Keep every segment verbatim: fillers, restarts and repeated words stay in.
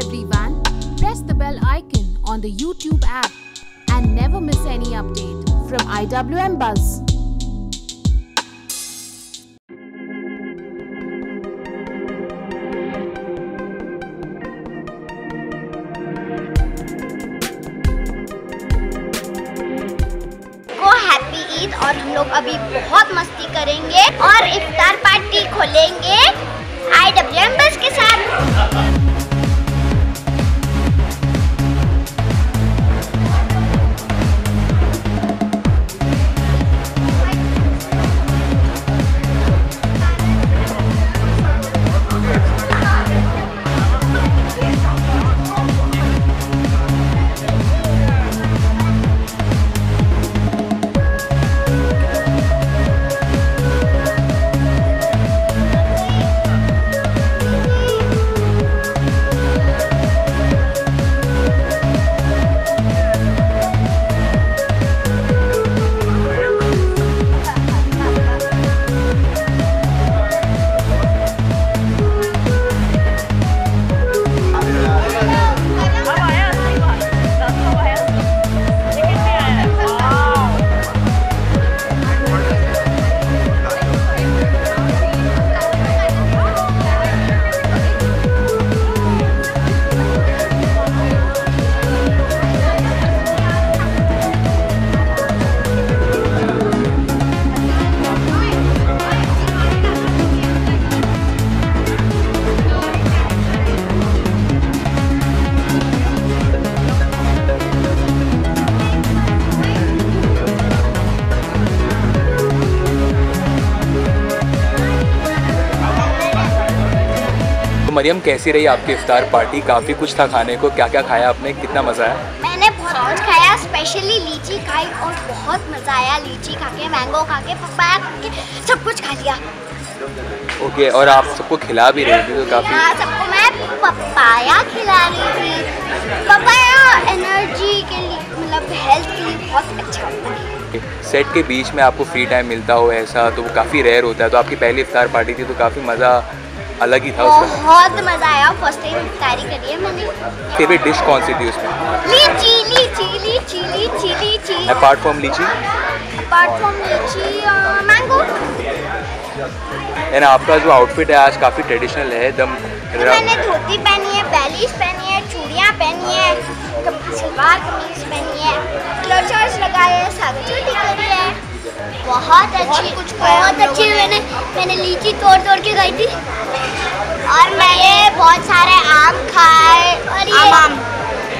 everyone, press the bell icon on the YouTube app and never miss any update from I W M Buzz. और हम लोग अभी बहुत मस्ती करेंगे और इफ्तार पार्टी खोलेंगे आई डब्ल्यू एम बस के साथ। मरियम, कैसी रही आपकी इफ्तार पार्टी? काफ़ी कुछ था खाने को, क्या क्या खाया आपने, कितना मज़ा आया? मैंने बहुत कुछ खाया, स्पेशली लीची खाई और बहुत मज़ा आया। लीची खा के, मैंगो खा के, पपाया खा के, सब कुछ खा लिया। ओके, और आप सबको खिला भी रही थी तो काफ़ी? सबको मैं पपाया खिला रही थी। पपाया एनर्जी के लिए, मतलब हेल्थ के लिए बहुत अच्छा होता है। सेट के बीच में आपको फ्री टाइम मिलता हो ऐसा, तो वो काफ़ी रेयर होता है। तो आपकी पहली इफ्तार पार्टी थी तो काफ़ी मज़ा अलग ही था उसमें। बहुत मजा आया, फर्स्ट टाइम इफ्तारी करी है मैंने। फेवरेट डिश कौन सी थी उसमें? लीची lychee lychee lychee lychee apart from lychee apart from lychee mango. And आपका जो आउटफिट है आज काफ़ी ट्रेडिशनल है एकदम। तो मैंने धोती पहनी है, बैलीज पहनी है, चूड़ियाँ पहनी है, सलवार कमीज पहनी है, क्लोचर्स लगाए हैं, सारी चोटी करी है। बहुत अच्छी कुछ बहुत अच्छी मैंने मैंने लीची तोड़ तोड़ के गई थी और मैंने बहुत सारे आम खाए और ये आम,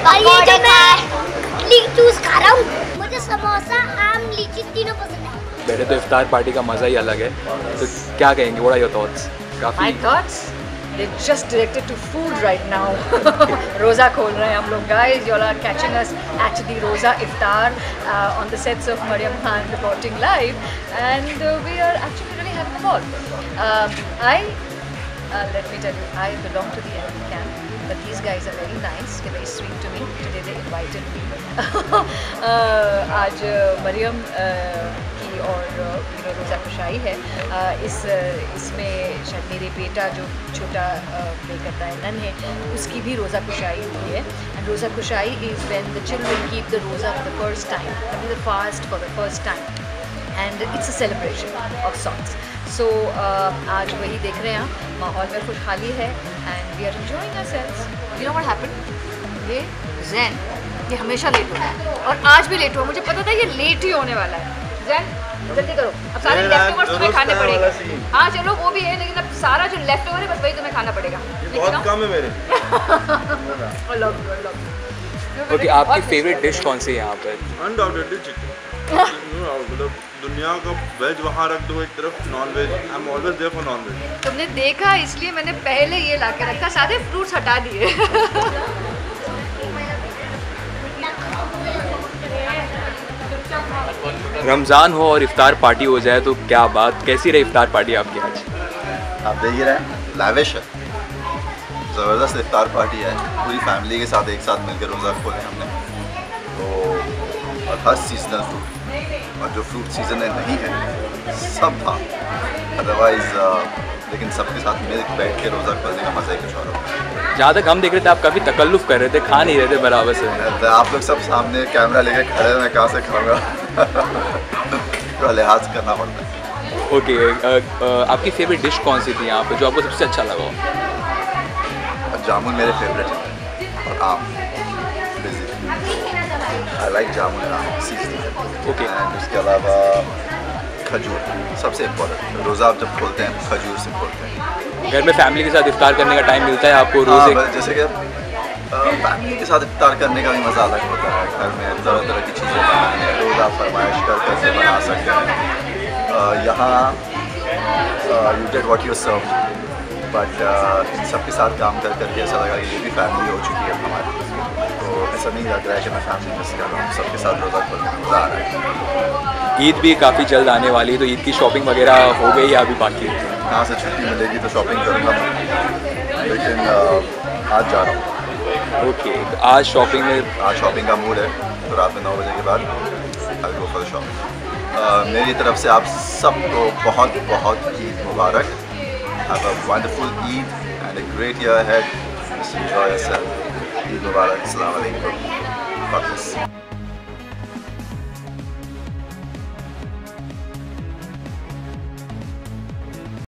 और ये जो मैं लीची जूस खा रहा हूँ। मुझे समोसा, आम, लीची तीनों पसंद है। मेरे तो इफ्तार पार्टी का मज़ा ही अलग है। तो क्या कहेंगे, what are your thoughts? My thoughts, they just directed to food right now. रोज़ा खोल रहे हैं हम लोग। Guys, you are catching us actually roza iftar on the sets of Mariyam Khan reporting live and we are actually really having a ball. I Uh, let me tell you, I belong to the Arab camp, but these guys are very nice, they're very sweet to me. Today they invited me. आज मरियम की और you know रोज़ा खुशाई है। इस इसमें शायद मेरे बेटा जो छोटा प्ले करता है नन है, उसकी भी रोज़ा खुशाई हुई है। And roza kushai is when the children keep the roza for the first time, that is the fast for the first time, and it's a celebration of songs. So आज वही देख रहे हैं आप। माहौल में खुशहाली है and we are enjoying ourselves. You know what happened, ये जैन ये हमेशा लेट होता है और आज भी लेट हुआ। मुझे पता था ये लेट ही होने वाला है। जैन, जल्दी करो, अब सारे लेफ्ट ओवर तुम्हें खाने पड़ेगा। हाँ चलो, वो भी है, लेकिन अब सारा जो लेफ्ट ओवर है बस वही तुम्हें खाना पड़ेगा। बहुत काम है मेरे। I love you, I love you. Okay, आपकी फेवरेट डिश कौन सी है यहाँ पर? Undoubtedly chicken. दुनिया का वेज वहाँ रख दो एक तरफ, non ways I am always there for non veg. तुमने देखा, इसलिए मैंने पहले ये ला के रखा, सारे फ्रूट्स हटा दिए। रमज़ान हो और इफ्तार पार्टी हो जाए तो क्या बात। कैसी रही इफ्तार पार्टी आपकी आज? आप देख ही रहे हैं, लाविश है, ज़बरदस्त इफ्तार पार्टी है। पूरी फैमिली के साथ एक साथ मिलकर रोज़ा खोले हमने तो, और हर सीजनल फूड और जो फ्रूट सीज़न है नहीं है सब था। अदरवाइज़ लेकिन सबके साथ मिल बैठ के रोज़ा करने का मज़ा ही कुछ और होगा। जहाँ तक हम देख रहे थे आप काफ़ी तकल्लुफ़ कर रहे थे, खा नहीं रहे थे बराबर से। आप लोग सब सामने कैमरा लेके खड़े हैं, मैं कहाँ से खाऊँगा, लिहाज करना पड़ता है। ओके okay, आपकी फेवरेट डिश कौन सी थी यहाँ पे जो आपको सबसे अच्छा लगा? जामुन मेरे फेवरेट है और आम। I like jamun and aam season. Okay, उसके अलावा खजूर सबसे इम्पोर्टेंट। रोज़ा आप जब खोलते हैं खजूर से खोलते हैं। घर में फैमिली के साथ इफ्तार करने का टाइम मिलता है आपको रोज़े? हाँ, जैसे कि फैमिली के साथ इफ्तार करने का भी मज़ा अलग होता है। घर में तरह तरह की चीज़ें बनानी है, रोज़ा फरमाइश कर कैसे बना सकते हैं। यहाँ you get what you serve, but सबके साथ काम कर करके ऐसा लगा कि ये भी फैमिली हो चुकी है हमारी। तो ऐसा नहीं लग रहा है कि मैं फैमिली मिस कर रहा हूँ, सबके साथ रोज़ा करने में मज़ा आ रहा है। ईद भी काफ़ी जल्द आने वाली है, तो ईद की शॉपिंग वगैरह हो गई या अभी बाकी है? यहाँ से छुट्टी मिलेगी तो शॉपिंग करूँगा, लेकिन आज जा रहा हूँ। ओके, आज शॉपिंग में? आज शॉपिंग का मूड है, तो रात में नौ बजे के बाद I go for shopping. Uh, मेरी तरफ से आप सबको बहुत बहुत ईद मुबारक। Have a wonderful Eid and a great year ahead. Just enjoy yourself. Eid मुबारक। अस्सलाम वालेकुम।